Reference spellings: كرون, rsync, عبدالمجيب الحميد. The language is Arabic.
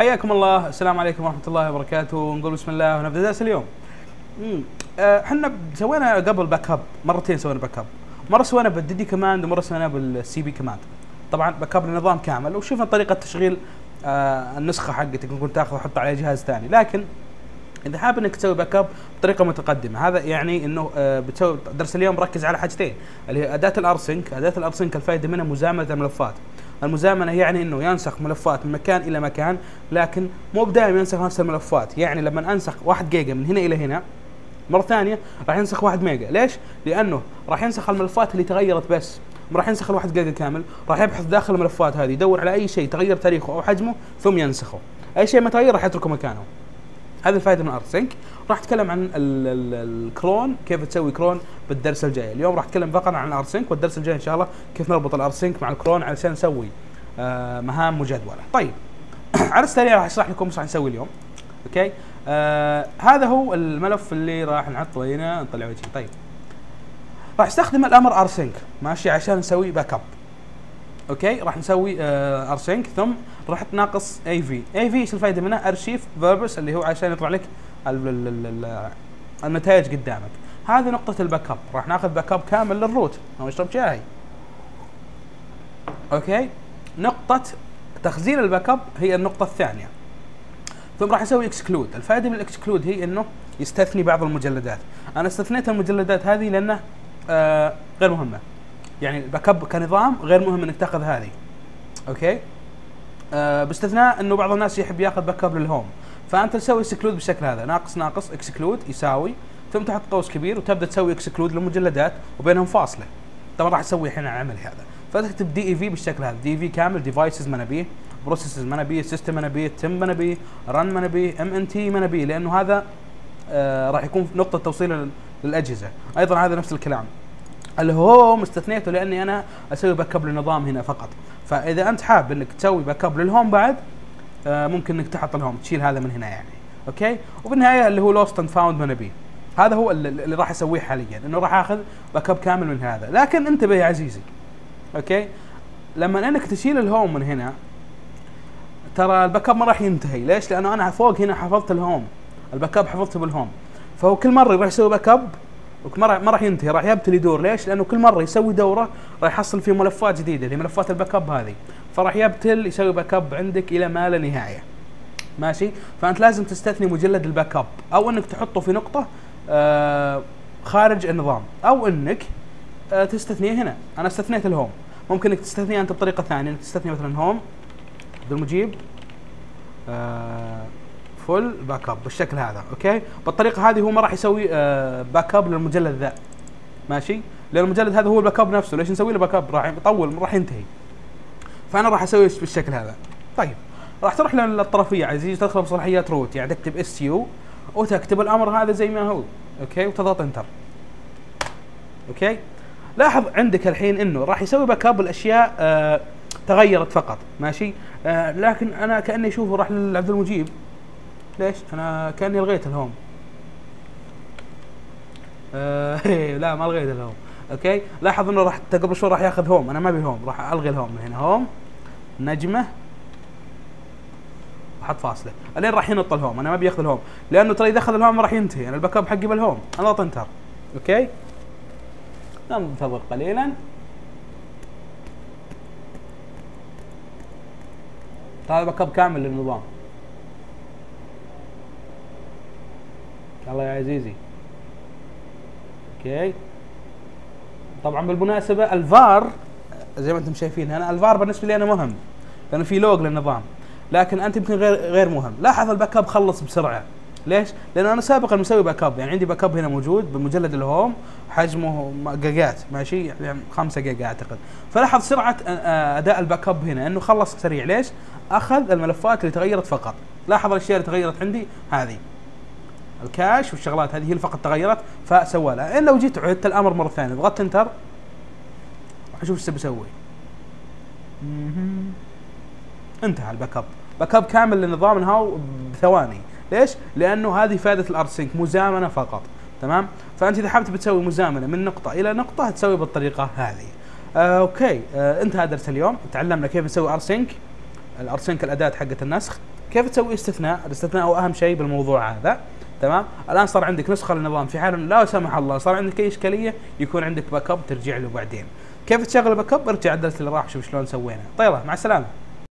حياكم الله، السلام عليكم ورحمه الله وبركاته، ونقول بسم الله ونبدا درس اليوم. احنا سوينا قبل باك اب مرتين، سوينا باك اب، مره سوينا بالديدي كماند ومره سوينا بالسي بي كماند. طبعا باك اب لنظام كامل، وشفنا طريقه تشغيل النسخه حقتك ممكن تاخذها وتحطها على جهاز ثاني، لكن اذا حاب انك تسوي باك اب بطريقه متقدمه، هذا يعني انه بتسوي درس اليوم ركز على حاجتين اللي هي اداه الارسنك، الفائده منها مزامنه الملفات. المزامنه يعني انه ينسخ ملفات من مكان الى مكان، لكن مو بدائما ينسخ نفس الملفات، يعني لما انسخ 1 جيجا من هنا الى هنا مره ثانيه راح ينسخ 1 ميجا، ليش؟ لانه راح ينسخ الملفات اللي تغيرت بس، راح ينسخ ال1 جيجا كامل، راح يبحث داخل الملفات هذه، يدور على اي شيء تغير تاريخه او حجمه ثم ينسخه، اي شيء ما تغير راح يتركه مكانه. هذه الفائده من rsync. راح اتكلم عن الكرون، كيف تسوي كرون بالدرس الجاي. اليوم راح اتكلم فقط عن rsync، والدرس الجاي ان شاء الله كيف نربط rsync مع الكرون علشان نسوي مهام وجدوله. طيب على السريع راح اشرح لكم ايش راح نسوي اليوم. اوكي، هذا هو الملف اللي راح نحطه هنا، نطلع وجهي. طيب راح استخدم الامر rsync ماشي عشان نسوي باك اب. اوكي، راح نسوي rsync ثم راح ناقص اي في. ايش الفائده منها؟ ارشيف فيربس، اللي هو عشان يطلع لك النتائج قدامك. هذه نقطه الباك اب، راح ناخذ باك اب كامل للروت، انا اشرب شاي. اوكي، نقطه تخزين الباك اب هي النقطه الثانيه. ثم راح نسوي اكسكلود. الفائده من الاكسكلود هي انه يستثني بعض المجلدات، انا استثنيت المجلدات هذه لانها غير مهمه، يعني الباك اب كنظام غير مهم انك تاخذ هذه. اوكي، باستثناء انه بعض الناس يحب ياخذ باك اب للهوم، فانت تسوي اكسكلود بالشكل هذا، ناقص ناقص اكسكلود يساوي، ثم تحط قوس كبير وتبدا تسوي اكسكلود للمجلدات وبينهم فاصله. طبعا راح اسوي الحين عمل هذا، فتكتب دي اي في بالشكل هذا، دي اي في كامل، ديفايسز ما نبيه، بروسيسز ما نبيه، سيستم ما نبيه، تم ما نبيه، رن ما نبيه، ام ان تي ما نبيه، لانه هذا راح يكون نقطه توصيل للاجهزه. ايضا هذا نفس الكلام، الهوم استثنيته لاني انا اسوي باك اب للنظام هنا فقط، فاذا انت حاب انك تسوي باك اب للهوم بعد ممكن انك تحط الهوم، تشيل هذا من هنا يعني. اوكي، وبالنهايه اللي هو لوست اند فاوند ما نبيه، هذا هو اللي راح اسويه حاليا، انه راح اخذ باك اب كامل من هذا. لكن انتبه يا عزيزي، اوكي، لما انك تشيل الهوم من هنا ترى الباك اب ما راح ينتهي. ليش؟ لانه انا فوق هنا حفظت الهوم، الباك اب حفظته بالهوم، فهو كل مره راح يسوي باك اب ما راح ينتهي، راح يبتل يدور. ليش؟ لانه كل مره يسوي دوره راح يحصل فيه ملفات جديده اللي ملفات الباك اب هذه، فراح يبتل يسوي باك اب عندك الى ما لا نهايه. ماشي، فانت لازم تستثني مجلد الباك اب، او انك تحطه في نقطه خارج النظام، او انك تستثنيه هنا. انا استثنيت الهوم، ممكن انك تستثنيه انت بطريقه ثانيه، انك تستثني مثلا هوم عبد المجيب فول باك اب بالشكل هذا. اوكي، بالطريقه هذه هو ما راح يسوي باك اب للمجلد ذا، ماشي، لان المجلد هذا هو الباك اب نفسه، ليش نسوي له باك اب؟ راح يطول، راح ينتهي، فانا راح اسوي بالشكل هذا. طيب راح تروح للطرفيه عزيز، تدخل بصلاحيات روت، يعني تكتب اس يو وتكتب الامر هذا زي ما هو. اوكي، وتضغط انتر. اوكي، لاحظ عندك الحين انه راح يسوي باك اب الاشياء تغيرت فقط، ماشي، لكن انا كاني اشوفه راح لعبد المجيب. ليش؟ انا كاني لغيت الهوم. لا ما لغيت الهوم. اوكي، لاحظ انه راح قبل شوي راح ياخذ هوم، انا ما ابي هوم، راح الغي الهوم من هنا، هوم نجمه احط فاصله، الين راح ينط الهوم، انا ما ابي ياخذ الهوم، لانه ترى اذا اخذ الهوم ما راح ينتهي، انا الباك اب حقي بالهوم، انا اضغط انتر. اوكي، ننتظر قليلا. هذا باك اب كامل للنظام. الله يا عزيزي. اوكي، طبعا بالمناسبه الفار زي ما انتم شايفين هنا، الفار بالنسبه لي انا مهم لانه في لوج للنظام، لكن انت يمكن غير مهم. لاحظ الباك اب خلص بسرعه، ليش؟ لان انا سابقا مسوي باك اب، يعني عندي باك اب هنا موجود بمجلد الهوم حجمه جيجات، ماشي، يعني 5 جيجا اعتقد، فلاحظ سرعه اداء الباك اب هنا انه خلص سريع. ليش؟ اخذ الملفات اللي تغيرت فقط، لاحظ الاشياء اللي تغيرت عندي هذه الكاش والشغلات هذه هي فقط تغيرت فسوى لها. إن لو جيت عدت الامر مره ثانيه ضغطت انتر راح اشوف ايش بسوي. انتهى الباك اب، باك اب كامل للنظام هاو بثواني. ليش؟ لانه هذه فائده الrsync، مزامنه فقط. تمام؟ فانت اذا حابب تسوي مزامنه من نقطه الى نقطه تسوي بالطريقه هذه. اوكي، انتهى درس اليوم، تعلمنا كيف نسوي rsync، الاداه حقت النسخ، كيف تسوي استثناء؟ الاستثناء هو اهم شيء بالموضوع هذا، تمام؟ الان صار عندك نسخه للنظام، في حال لا سمح الله صار عندك اي اشكاليه يكون عندك باك اب ترجع له بعدين. كيف تشغل باك اب؟ ارجع عدلت اللي راح، شوف شلون سوينا. طيب، مع السلامه.